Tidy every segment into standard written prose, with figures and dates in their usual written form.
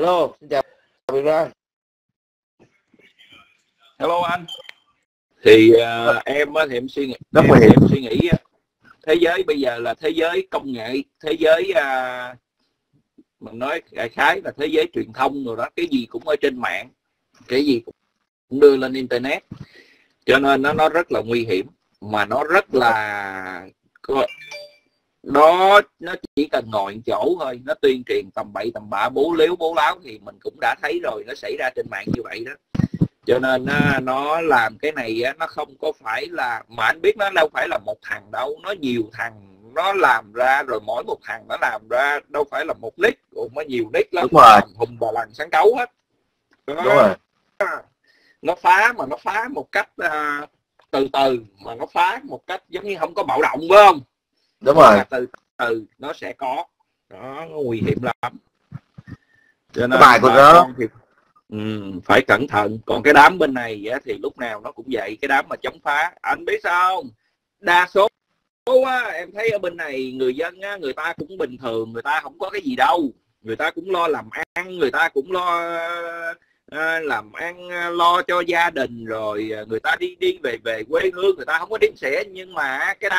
Hello, xin chào Việt Nam. Hello anh. Thì em suy nghĩ rất là em suy nghĩ thế giới bây giờ là thế giới công nghệ, thế giới mình nói đại khái là thế giới truyền thông rồi đó, cái gì cũng ở trên mạng, cái gì cũng đưa lên internet, cho nên nó rất là nguy hiểm, mà nó rất là nó chỉ cần ngồi một chỗ thôi, nó tuyên truyền tầm bậy tầm bạ, bố liếu bố láo thì mình cũng đã thấy rồi, nó xảy ra trên mạng như vậy đó. Cho nên nó làm cái này nó không có phải là, mà anh biết nó đâu phải là một thằng đâu, nó nhiều thằng nó làm ra rồi, mỗi một thằng nó làm ra đâu phải là một nick, cũng có nhiều nick lắm, hùng bà lằn sáng cấu hết. Nó phá mà nó phá một cách từ từ, mà nó phá một cách giống như không có bạo động, phải không? Đúng rồi. Từ từ nó sẽ có đó, nó nguy hiểm lắm. Cho nên cái bài của nó phải cẩn thận. Còn cái đám bên này thì lúc nào nó cũng vậy, cái đám mà chống phá, anh biết sao không? Đa số em thấy ở bên này người dân người ta cũng bình thường, người ta không có cái gì đâu, người ta cũng lo làm ăn, người ta cũng lo làm ăn, lo cho gia đình, rồi người ta đi về quê hương, người ta không có đếm xẻ. Nhưng mà cái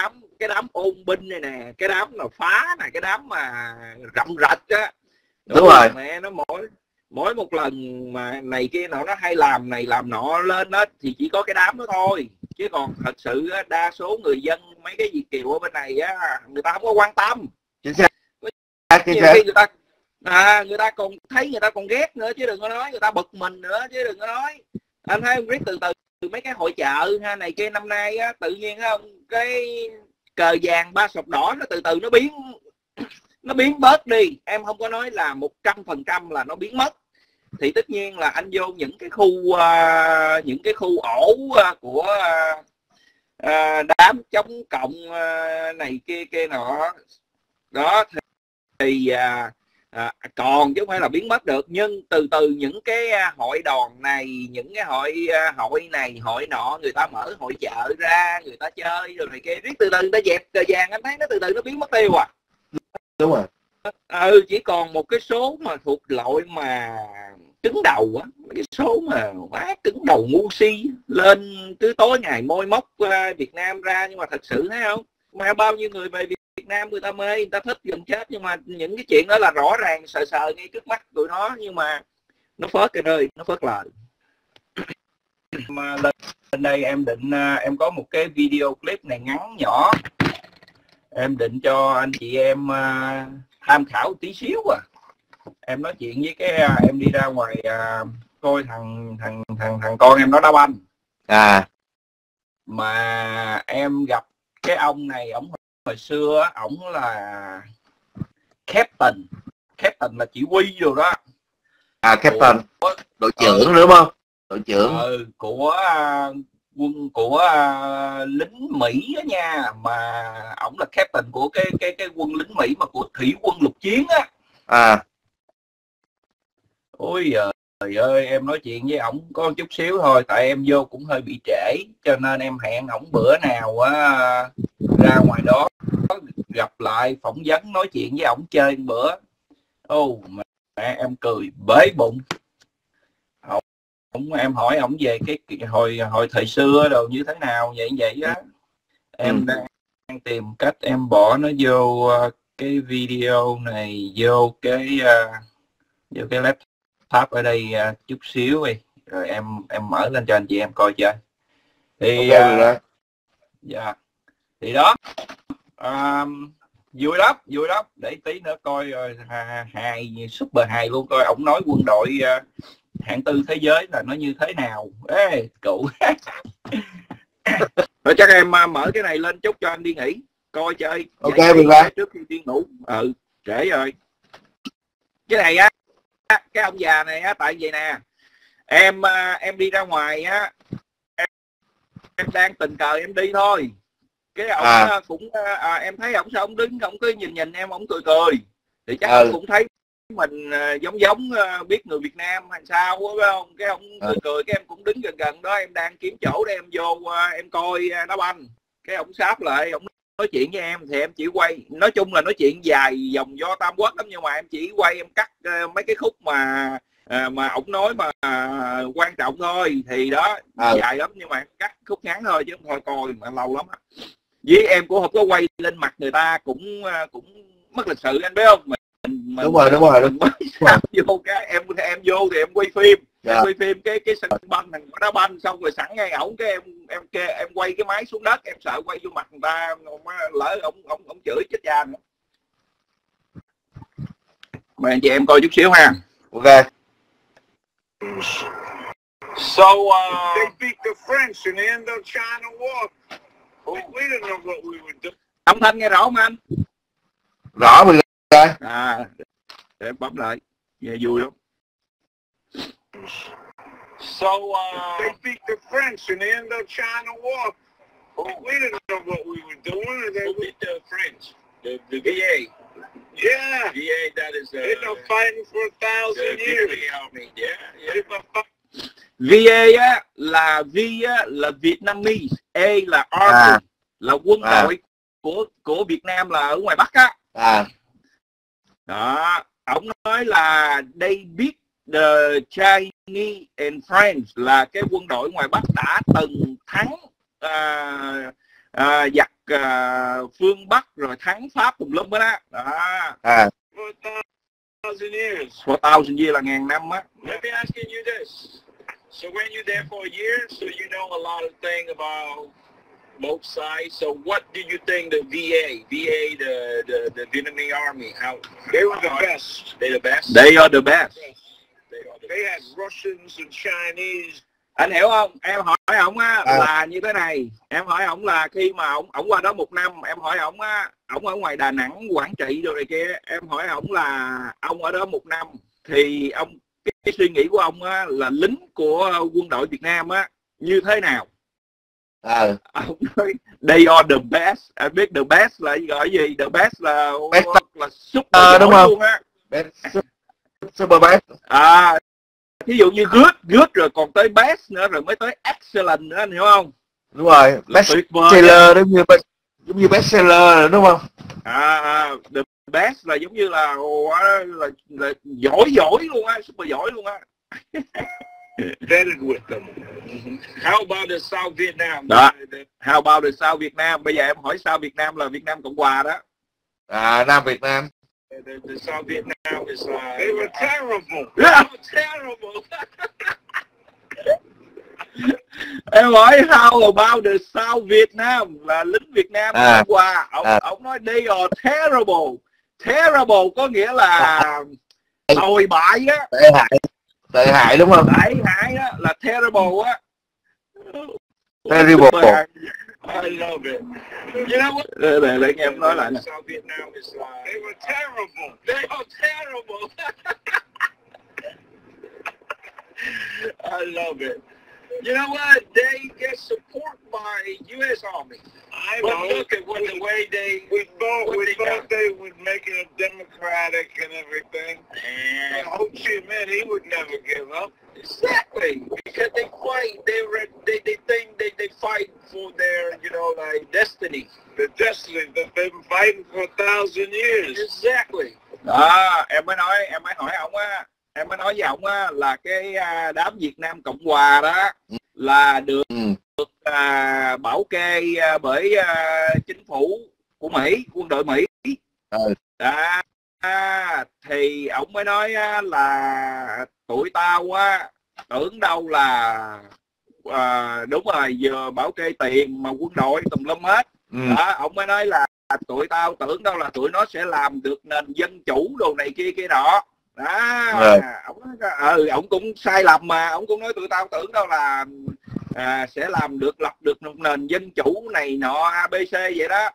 đám ôn binh này nè, cái đám là phá nè, cái đám mà rậm rạch á, đúng rồi, mẹ nó mỗi một lần mà này kia nào nó hay làm này làm nọ lên đó, thì chỉ có cái đám đó thôi. Chứ còn thật sự đa số người dân mấy cái gì kiểu ở bên này á, người ta không có quan tâm. Chính xác. Người ta còn thấy, người ta còn ghét nữa, chứ đừng có nói người ta bực mình nữa, chứ đừng có nói. Anh thấy không, biết từ mấy cái hội chợ ha này kia năm nay á, tự nhiên không, cái cờ vàng ba sọc đỏ nó từ từ nó biến bớt đi. Em không có nói là 100% là nó biến mất, thì tất nhiên là anh vô những cái khu ổ của đám chống cộng này kia nọ đó, thì còn chứ không phải là biến mất được. Nhưng từ từ những cái hội đoàn này, những cái hội này hội nọ, người ta mở hội chợ ra, người ta chơi rồi này kia, riết từ từ người ta dẹp cờ vàng, anh thấy nó từ từ nó biến mất tiêu à. Đúng rồi. Chỉ còn một cái số mà thuộc loại mà cứng đầu á, cái số mà quá cứng đầu ngu si lên cứ tối ngày môi móc Việt Nam ra. Nhưng mà thật sự thấy không, mà bao nhiêu người về Việt Nam người ta mê, người ta thích gần chết, nhưng mà những cái chuyện đó là rõ ràng sờ ngay trước mắt tụi nó, nhưng mà nó phớt cái nơi, nó phớt lời. Mà lên đây em định em có một cái video clip này ngắn nhỏ, em định cho anh chị em tham khảo tí xíu à. Em nói chuyện với cái em đi ra ngoài coi thằng con em nó đá banh à, mà em gặp cái ông này, ổng hồi xưa ổng là captain là chỉ huy rồi đó à, captain đội trưởng đúng không, đội trưởng của quân của lính Mỹ đó nha, mà ổng là captain của cái quân lính Mỹ mà của thủy quân lục chiến á à. Ôi trời ơi, em nói chuyện với ổng có chút xíu thôi, tại em vô cũng hơi bị trễ, cho nên em hẹn ổng bữa nào ra ngoài đó gặp lại, phỏng vấn, nói chuyện với ổng chơi một bữa. Ô mẹ, em cười bế bụng. Em hỏi ổng về cái hồi thời xưa đồ như thế nào vậy á. Em đang tìm cách em bỏ nó vô cái video này, vô cái laptop ở đây chút xíu đi, rồi em mở lên cho anh chị em coi chơi. Thì dạ thì đó, vui lắm, để tí nữa coi rồi hài, super hài luôn, coi ổng nói quân đội hạng tư thế giới là nó như thế nào. Ê cụ. Rồi chắc em mở cái này lên chút cho anh đi nghỉ coi chơi. Ok mình ra trước khi đi ngủ. Trễ rồi. Cái này á, cái ông già này á, tại vậy nè, em đi ra ngoài á, em đang tình cờ em đi thôi, cái ông cũng em thấy ổng sao ổng đứng ổng cứ nhìn em, ổng cười thì chắc ổng cũng thấy mình giống biết người Việt Nam hay sao đó, phải không? Cái ông cười, cái em cũng đứng gần đó, em đang kiếm chỗ để em vô em coi đá banh, cái ông sáp lại, ông nói chuyện với em thì em chỉ quay, nói chung là nói chuyện dài dòng do Tam Quốc lắm, nhưng mà em chỉ quay em cắt mấy cái khúc mà ổng nói mà quan trọng thôi, thì đó dài lắm nhưng mà em cắt khúc ngắn thôi chứ thôi coi mà lâu lắm. Với em cũng không có quay lên mặt người ta, cũng mất lịch sự, anh biết không? Mình đúng rồi. Vô cái em vô thì em quay phim, em quay phim cái sân banh thằng đá banh xong rồi sẵn ngay ổng cái em quay cái máy xuống đất, em sợ quay vô mặt người ta lỡ ổng chửi chết cha nữa. Mời anh chị em coi chút xíu ha. Okay. So they beat the French in the Indochina War. We didn't know what we would do. Âm thanh nghe rõ không anh? Rõ mình rồi. À, để em bấm lại. Nghe vui lắm. So they beat the French in the Indochina War. We didn't know what we would do. They beat the French. The VA. Yeah. VA, that is they've been fighting for 1,000 years. Yeah. VA á là Vietnamese, A là Army, là quân đội của Việt Nam là ở ngoài Bắc á. Đó, ổng nói là they beat the Chinese and French, là cái quân đội ngoài Bắc đã từng thắng giặc phương Bắc rồi thắng Pháp tùm lum đó. For 1,000 years là ngàn năm á. Let me ask you this. So when you there for a year, so you know a lot of things about both sides. So what do you think the VA, the Vietnamese army, how they were the best? They the best. They are the best. They had Russians and Chinese. Anh hiểu không? Em hỏi ổng á là như thế này. Em hỏi ổng là khi mà ổng qua đó 1 năm, em hỏi ổng á, ổng ở ngoài Đà Nẵng, Quảng Trị rồi này kia. Em hỏi ổng là ông ở đó 1 năm thì ông cái suy nghĩ của ông á là lính của quân đội Việt Nam á như thế nào? Ông nói they are the best. Anh biết the best là gọi gì? The best là super đúng không? Super best. Thí dụ như good rồi còn tới best nữa, rồi mới tới excellent nữa, anh hiểu không? Đúng rồi, best seller giống như best seller đúng không? The best là giống như là giỏi luôn á, super giỏi luôn á. Very good. How about the South Vietnam? Đó. How about the South Vietnam? Bây giờ em hỏi South Việt Nam là Việt Nam Cộng Hòa đó. Nam Việt Nam. The South Vietnam is like they were terrible. Yeah. Terrible. Em hỏi how about the South Vietnam là lính Việt Nam Cộng Hòa. Ông nói they are terrible. Terrible có nghĩa là tồi bại á. Tệ hại đúng không? Tệ hại á là terrible á. Terrible. I love it. You know what? Để nghe em nói lại nè. South Vietnam is like they were terrible. They are terrible. I love it. You know what? They get support by U.S. Army. But look at what the way they we thought they would make it democratic and everything. And Ho Chi Minh, he would never give up. Exactly, because they fight. They think they fight for their like destiny. The destiny that they've been fighting for 1,000 years. Exactly. Em mới nói ông á. Em mới nói với ổng là cái đám Việt Nam Cộng Hòa đó là được bảo kê bởi chính phủ của Mỹ, quân đội Mỹ. Thì ổng mới nói là tụi tao tưởng đâu là đúng rồi, vừa bảo kê tiền mà quân đội tùm lum hết. Ổng mới nói là tụi tao tưởng đâu là tụi nó sẽ làm được nền dân chủ đồ này kia kia đó. Ổng cũng sai lầm mà, ổng cũng nói tụi tao tưởng đâu là sẽ làm được, lập được nền dân chủ này nọ ABC vậy đó.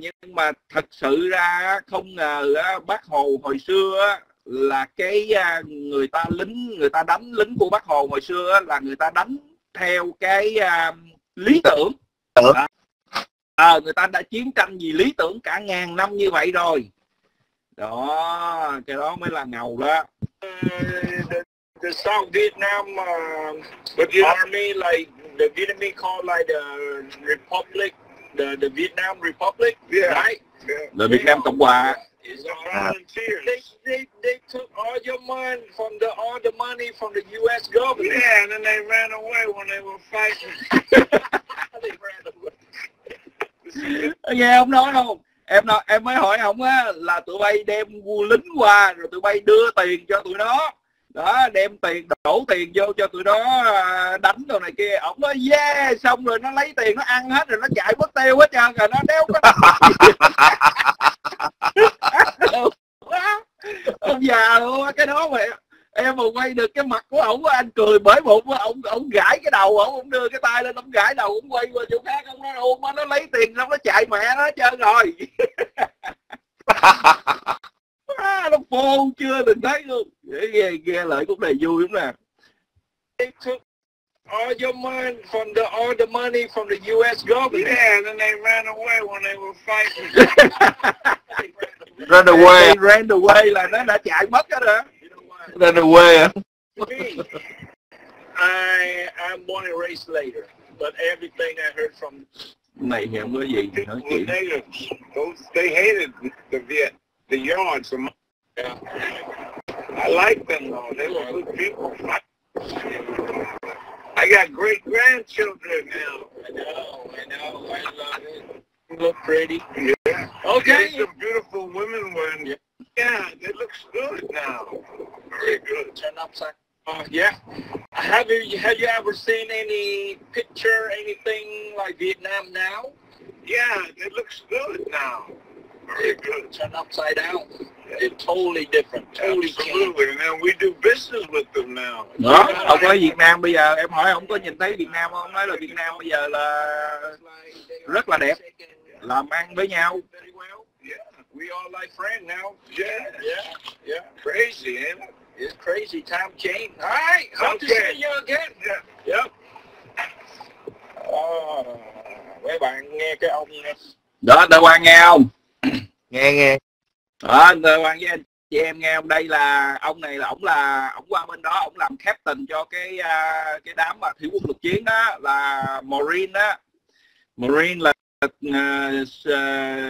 Nhưng mà thật sự ra không ngờ Bác Hồ hồi xưa là cái người ta đánh lính của Bác Hồ hồi xưa là người ta đánh theo cái lý tưởng. Người ta đã chiến tranh vì lý tưởng cả ngàn năm như vậy rồi. Đó, cái đó mới là ngầu đó. The South Vietnam but the army like the Vietnamese call like the Republic the Vietnam Republic, right? The Vietnam Cộng Hòa. They took all your money from the U.S. government. Yeah, and then they ran away when they were fighting. They ran away. Nghe ông nói không? Em nói, em mới hỏi ông á là tụi bay đem lính qua rồi tụi bay đưa tiền cho tụi nó. Đó, đem tiền đổ tiền vô cho tụi nó đánh đồ này kia. Ổng nói yeah, xong rồi nó lấy tiền nó ăn hết rồi nó chạy mất tiêu hết trơn rồi nó đéo có. Ông già luôn á, cái đó mà em mà quay được cái mặt của ổng anh cười bởi bụng, ổng gãi cái đầu ổng đưa cái tay lên ổng gãi đầu ổng quay qua chỗ khác ổng nói ôm nó lấy tiền xong nó chạy mẹ nó hết trơn rồi. Nó vô chưa từng thấy luôn. Nghe lại cũng này vui đúng nè. All your money from the U.S. government. Yeah, and then they ran away when they were fighting. Ran away. They ran away là nó đã chạy mất hết rồi. Ran away hả? I'm born and raised later, but everything I heard from này nghe ông nói gì nói chuyện. They hated the Viet. The yards, yeah. I like them though. They were good people. I got great grandchildren now. I know. I love it. You look pretty. Yeah. Okay. There's some beautiful women one. Yeah. Yeah, it looks good now. Very good. Turn upside. Yeah. Have you ever seen any picture, anything like Vietnam now? Yeah, it looks good now. It could turn upside down. It's totally different. Absolutely. Now we do business with them now. Đó, ông nói Việt Nam bây giờ em hỏi ông có nhìn thấy Việt Nam không? Ông nói là Việt Nam bây giờ là rất là đẹp, làm ăn với nhau. Yeah, we all like friends now. Yeah. Crazy, ain't it? It's crazy. Time change. All right, hope to see you again. Yep. Mấy bạn nghe cái ông đó, đã qua nghe không? Nghe đó người quan với anh chị em nghe ông đây là ông này là ổng qua bên đó ổng làm captain cho cái đám mà thủy quân lục chiến đó là Marine đó. Marine là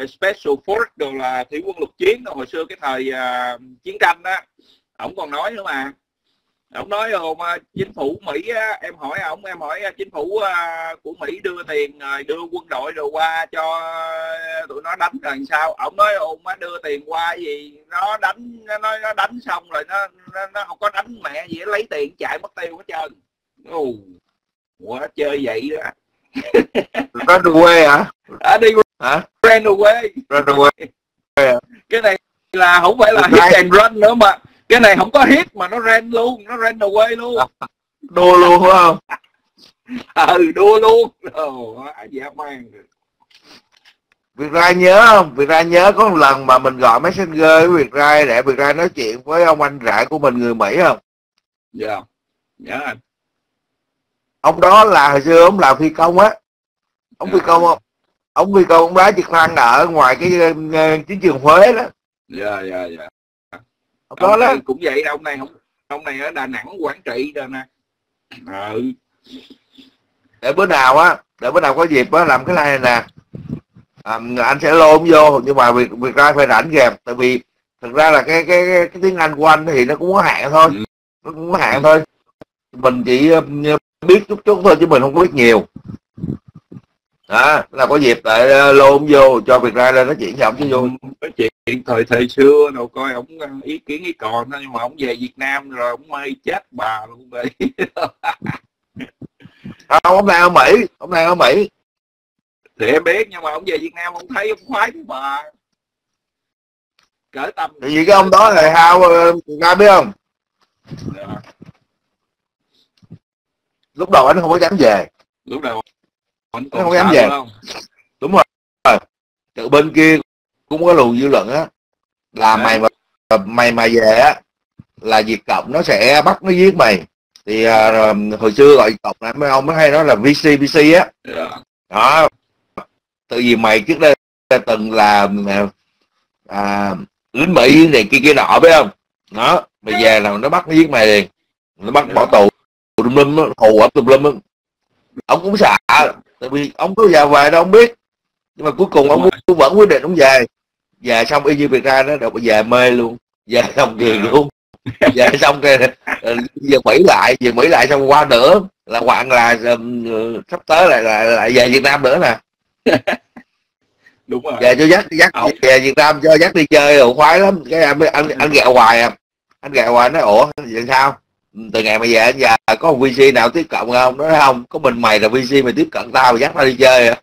Special Force đồ là thủy quân lục chiến đó, hồi xưa cái thời chiến tranh đó. Ổng còn nói nữa mà ổng nói rồi mà chính phủ Mỹ á, em hỏi ổng em hỏi chính phủ của Mỹ đưa tiền rồi đưa quân đội rồi qua cho tụi nó đánh rồi sao, ổng nói ổng á đưa tiền qua gì nó đánh nó đánh xong rồi nó không có đánh mẹ gì lấy tiền chạy mất tiêu hết trơn. Quá chơi vậy đó. Run away hả? Đi run away. Run away. Cái này là không phải là hit and run nữa mà cái này không có hit mà nó ran luôn, nó ran away luôn. Đua luôn phải không? Đua luôn. Việt Rai nhớ không? Việt Rai nhớ có một lần mà mình gọi messenger với Việt Rai để Việt Rai nói chuyện với ông anh rể của mình người Mỹ không? Dạ, nhớ anh. Ông đó là hồi xưa ông làm phi công á. Ông phi công không? Ông phi công ông đá trực thăng ở ngoài cái chiến trường Huế đó. Dạ. Ông đó cũng vậy, ông này ở Đà Nẵng, Quảng Trị rồi nè. Để bữa nào á, có dịp á làm cái này nè, anh sẽ lôn vô, nhưng mà việc ra phải rảnh kèm, tại vì thực ra là cái tiếng Anh của anh thì nó cũng có hạn thôi, mình chỉ biết chút chút thôi chứ mình không có biết nhiều. Đó, là có dịp tại lôn vô cho Việt Nam lên nói chuyện với ổng chứ vô nói chuyện thời xưa đâu coi ổng ý kiến ý còn thôi, nhưng mà ổng về Việt Nam rồi ổng mê chết bà luôn vậy. Không, hôm nay ở Mỹ thì em biết, nhưng mà ổng về Việt Nam ổng thấy ổng khoái với bà cỡ tầm thì vì cái ông đó là Howard ra biết không. Lúc đầu anh không có dám về, lúc đầu anh không dám về không? Đúng rồi, từ bên kia cũng có luồng dư luận á là mày mà về á là Việt Cộng nó sẽ bắt nó giết mày, thì hồi xưa gọi Việt Cộng là mấy ông mới hay nói là VC á. Đó, tự vì mày trước đây từng là lính Mỹ này kia nọ phải không, nó mày về là nó bắt nó giết mày liền, nó bắt bỏ tù tùm lum, hù ở tùm lum. Ông cũng sợ, tại vì ông cứ già hoài đâu không biết. Nhưng mà cuối cùng ông vẫn quyết định ông về. Về xong y như Việt Nam đó, về mê luôn, về xong ghiền luôn, về xong rồi về Mỹ lại xong qua nữa là hoạn là sắp tới lại về Việt Nam nữa nè. Đúng rồi. Về cho dắt về Việt Nam cho dắt đi chơi rồi khoái lắm, cái anh gẹo hoài à. Anh gẹo hoài nói ủa vậy sao? Từ ngày mà về anh già có một VC nào tiếp cận không? Nói không, có mình mày là VC mày tiếp cận tao dắt tao đi chơi à.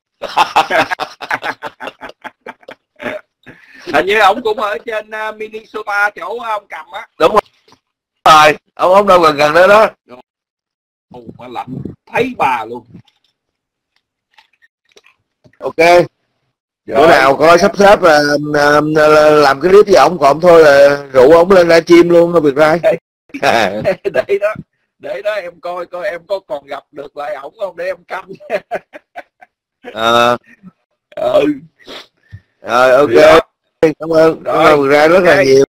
Hình như ổng cũng ở trên Minnesota chỗ ông Cầm á. Đúng rồi, ổng đâu gần đó đó. Mà lạnh thấy bà luôn. Ok. Bữa nào coi sắp xếp làm cái clip với ổng, còn thôi là rủ ổng lên ra chim luôn ở Việt Nam. Để đó em coi em có còn gặp được lại ổng không để em canh. Ok. Cảm ơn ra rất là nhiều.